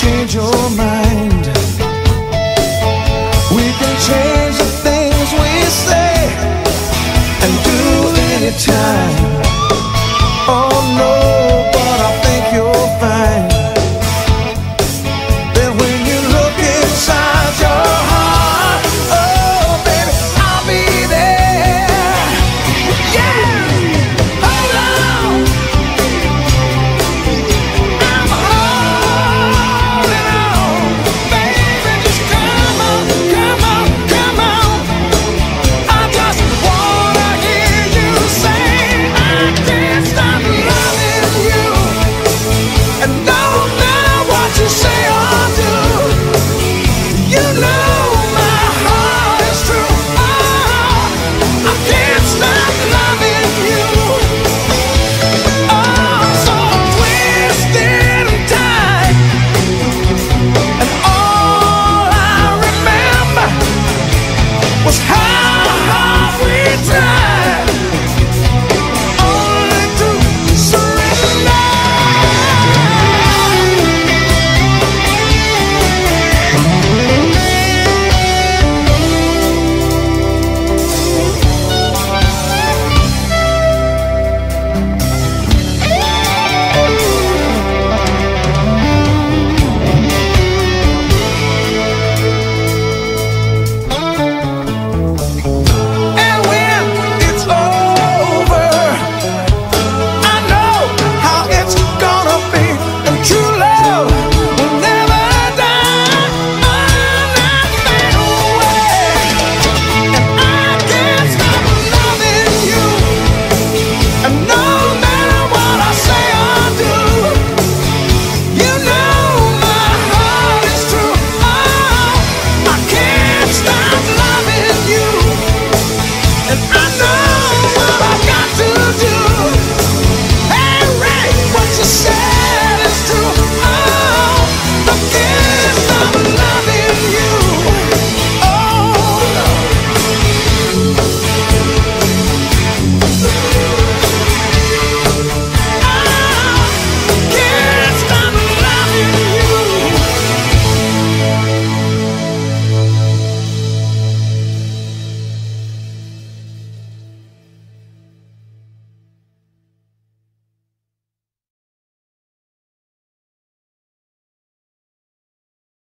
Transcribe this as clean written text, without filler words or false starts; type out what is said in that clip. change your